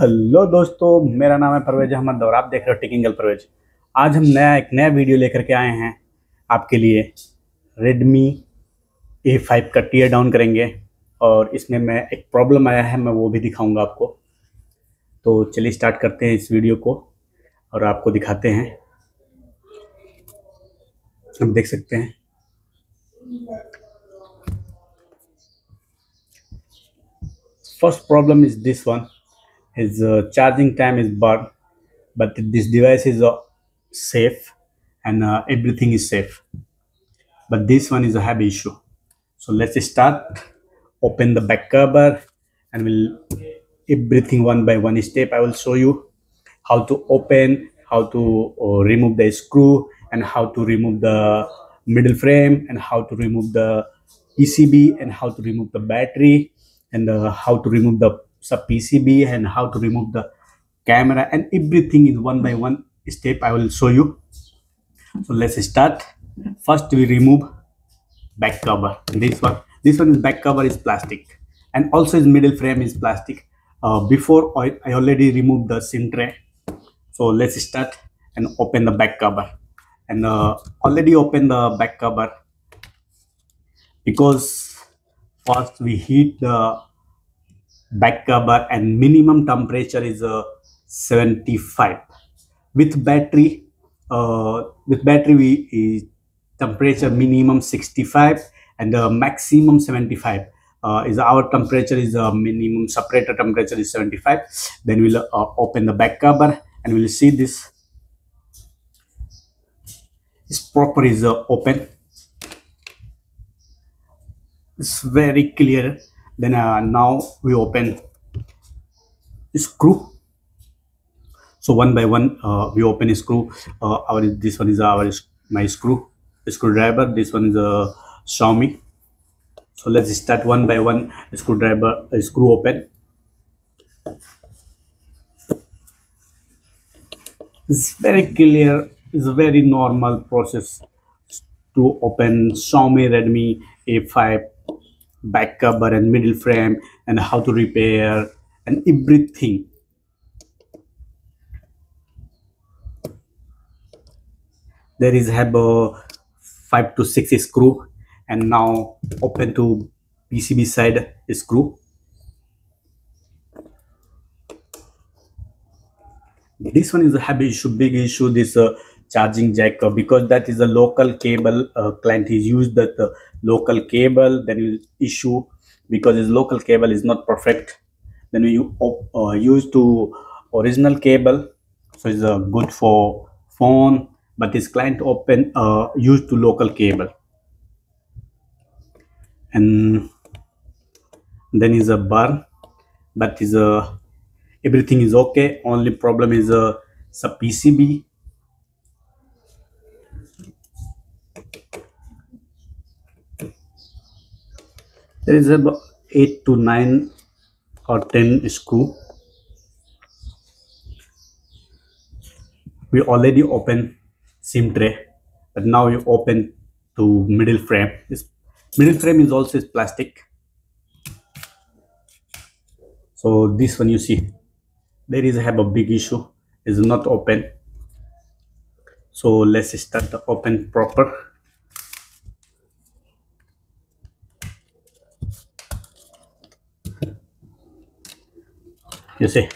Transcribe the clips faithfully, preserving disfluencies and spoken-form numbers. Hello दोस्तों, मेरा नाम है परवेज अहमद और आप देख रहे हो टेकिंगल परवेज। आज हम नया एक नया वीडियो लेकर के आए हैं आपके लिए। रेडमी ए फाइव का टियर डाउन करेंगे और इसमें मैं एक प्रॉब्लम आया है, मैं वो भी दिखाऊंगा आपको। तो चलिए स्टार्ट करते हैं इस वीडियो को और आपको दिखाते हैं। आप देख सकते हैं first problem is this one is uh, charging time is bad, but this device is uh, safe and uh, everything is safe, but this one is a heavy issue. So let's start, open the back cover and we'll everything one by one step. I will show you how to open, how to uh, remove the screw, and how to remove the middle frame, and how to remove the E C B, and how to remove the battery, and uh, how to remove the sub P C B, and how to remove the camera, and everything is one by one step I will show you. So let's start. First we remove back cover. This one, this one is back cover is plastic, and also his middle frame is plastic. Uh, before I, I already removed the SIM tray. So let's start and open the back cover. And uh, already open the back cover because first we heat the back cover, and minimum temperature is uh, seventy-five. With battery, uh, with battery we uh, temperature minimum sixty-five and uh, maximum seventy-five. Uh, is our temperature is uh, minimum separator temperature is seventy-five. Then we'll uh, open the back cover and we'll see this. This proper is uh, open. It's very clear. Then uh, now we open screw. So one by one uh, we open screw. Uh, our this one is our my screw screwdriver. This one is a Xiaomi. So let's start one by one screwdriver uh, screw open. It's very clear. It's a very normal process to open Xiaomi Redmi A five. Back cover and middle frame, and how to repair and everything. There is have a five to six screw, and now open to P C B side screw. This one is a heavy issue, big issue. This uh, charging jack, because that is a local cable. Uh, client is used that uh, local cable. Then you issue because his local cable is not perfect. Then you uh, use to original cable, so it's uh, good for phone. But this client open uh, used to local cable, and then is a bar. But is a everything is okay. Only problem is a sub P C B. There is about eight to nine or ten screw. We already open SIM tray, but now you open to middle frame. This middle frame is also is plastic. So this one you see, there is have a big issue. Is not open. So let's start the open proper. You see,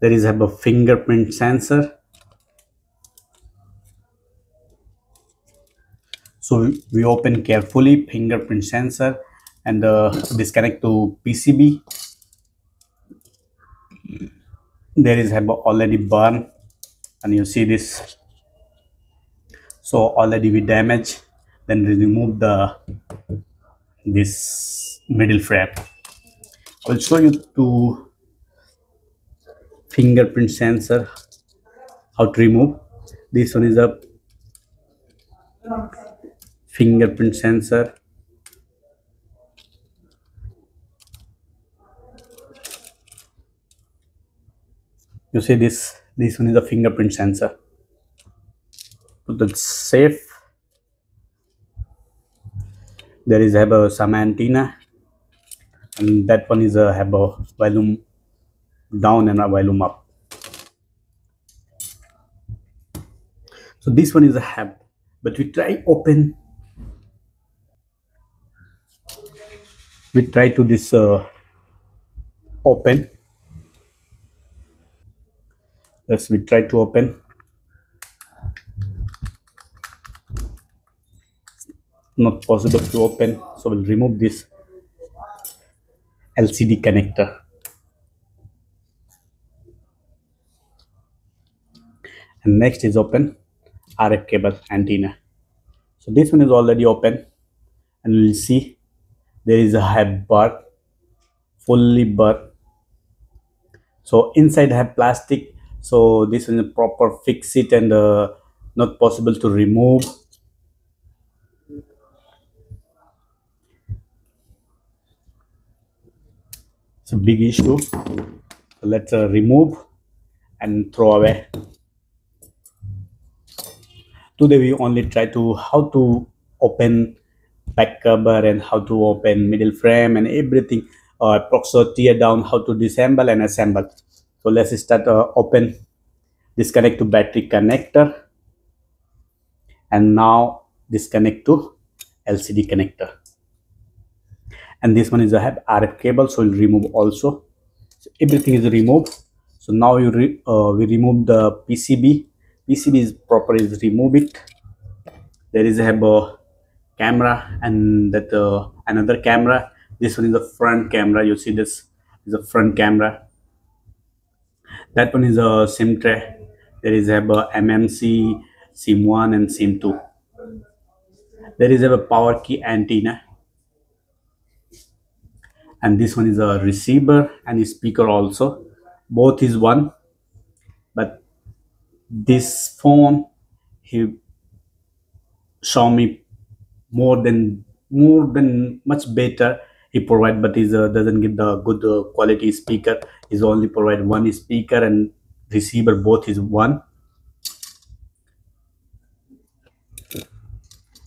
there is have a fingerprint sensor. So we open carefully fingerprint sensor and uh, disconnect to P C B. There is have a already burn, and you see this. So already we damage. Then we remove the this middle frame. I will show you to fingerprint sensor how to remove. This one is a fingerprint sensor. You see this. This one is a fingerprint sensor. So that's safe. There is have a some antenna, and that one is a have a volume down and a volume up. So this one is a hub, but we try open. We try to this uh, open. Let's we try to open. Not possible to open, so we'll remove this L C D connector. And next is open R F cable antenna. So this one is already open, and we'll see there is a hub bar, fully bar. So inside have plastic. So this is a proper fix it and uh, not possible to remove. It's a big issue. So let's uh, remove and throw away. Today we only try to how to open back cover and how to open middle frame and everything. Uh, Proxo tear down, how to disassemble and assemble. So let's start uh, open. Disconnect to battery connector. And now disconnect to L C D connector. And this one is a have R F cable, so we'll remove also. So everything is removed. So now you re, uh, we remove the P C B. P C B is proper is remove it. There is have a camera and that uh, another camera. This one is the front camera. You see this is a front camera. That one is a SIM tray. There is have a M M C, SIM one and SIM two. There is have a power key antenna. And this one is a receiver and a speaker also. Both is one. But this phone, he Xiaomi more than more than much better he provide, but is uh, doesn't give the good uh, quality speaker. Is only provide one speaker and receiver both is one.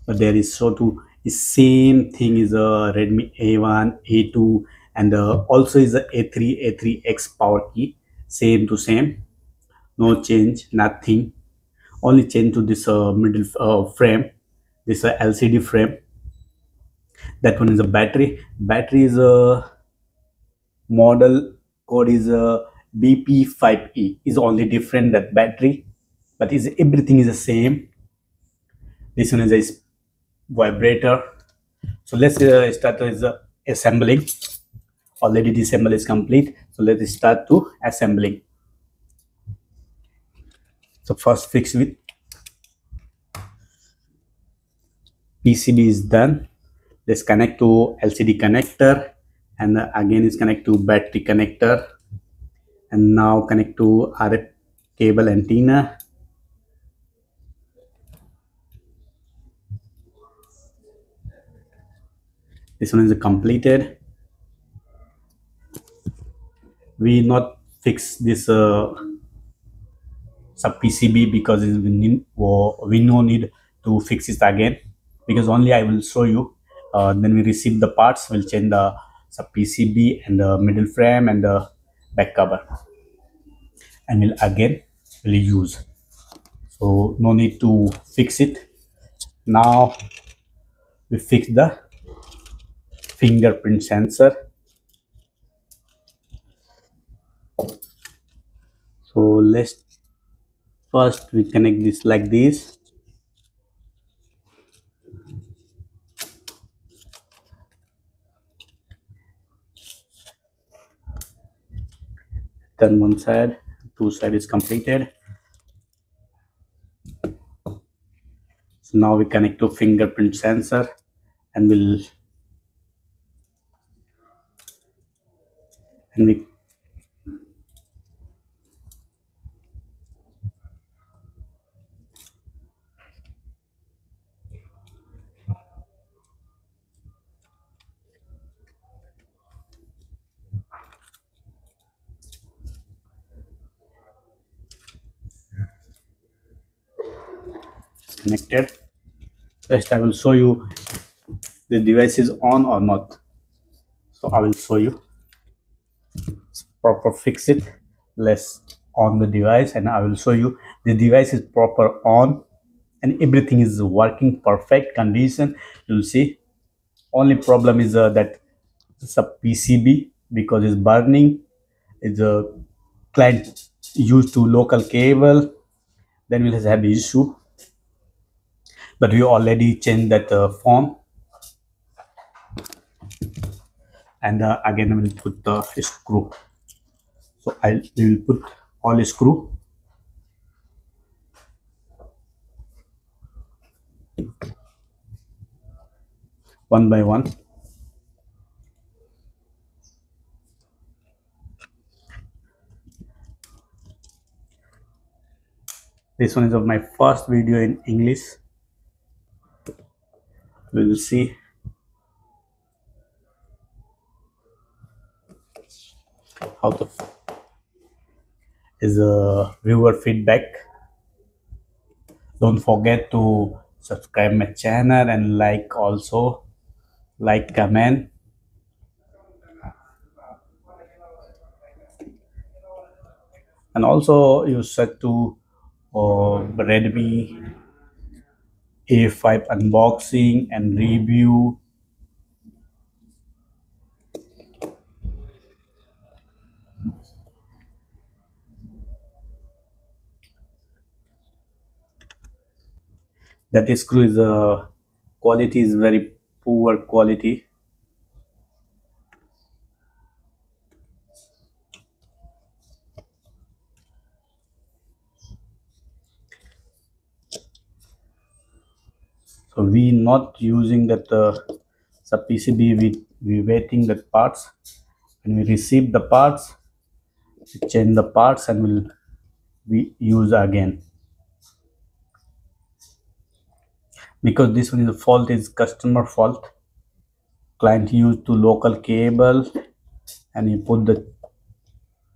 But there is so to. The same thing is a Redmi A one, A two and uh, also is a A three, A three X power key, same to same, no change, nothing, only change to this uh, middle uh, frame, this uh, L C D frame. That one is a battery. Battery is a model code is a B P five E, is only different that battery, but is everything is the same. This one is a vibrator. So let's uh, start with uh, assembling. Already disassemble is complete, so let's start to assembling. So first fix with P C B is done. Let's connect to L C D connector and uh, again is connect to battery connector, and now connect to R F cable antenna. This one is completed. We not fix this uh, sub P C B because we need, we no need to fix it again, because only I will show you. Uh, then we receive the parts. We'll change the sub P C B and the middle frame and the back cover, and we'll again we'll use. So no need to fix it. Now we fix the fingerprint sensor. So let's first we connect this like this. Then one side, two side is completed. So now we connect to fingerprint sensor and we'll And we connected. First, I will show you the device is on or not. So I will show you. Proper fix it. Let's on the device and I will show you the device is proper on and everything is working perfect condition. You'll see only problem is uh, that it's a P C B because it's burning. It's a client used to local cable, then we'll have issue. But we already changed that uh, form, and uh, again I will put the screw. So I will put all screw. One by one. This one is of my first video in English. We will see. How the is a viewer feedback. Don't forget to subscribe my channel and like also. Like, comment. And also you said to uh, Redmi A five unboxing and review. That screw is uh, quality is very poor quality. So we not using that uh, the P C B. We we waiting that parts, and we receive the parts, we change the parts, and we'll we use again. Because this one is a fault is customer fault. Client used to local cable and you put the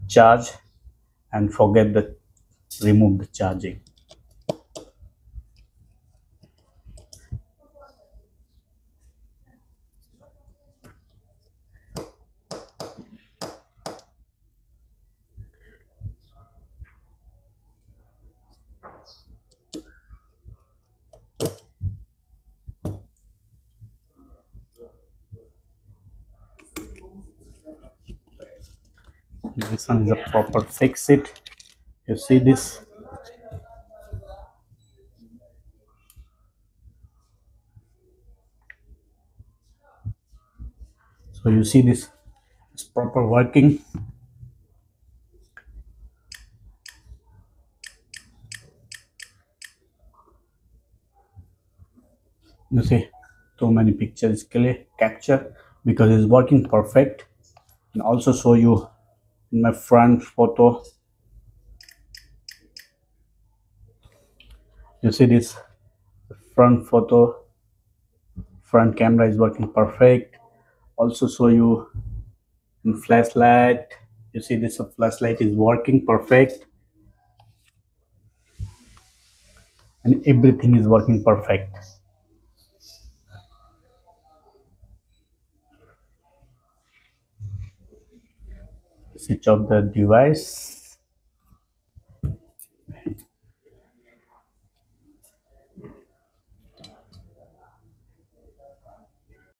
charge and forget the remove the charging. This one is a proper fix it. You see this. So you see this is proper working. You see too many pictures clear capture because it's working perfect. And also show you in my front photo. You see this front photo, front camera is working perfect. Also show you in flashlight. You see this flashlight is working perfect and everything is working perfect. Switch off the device.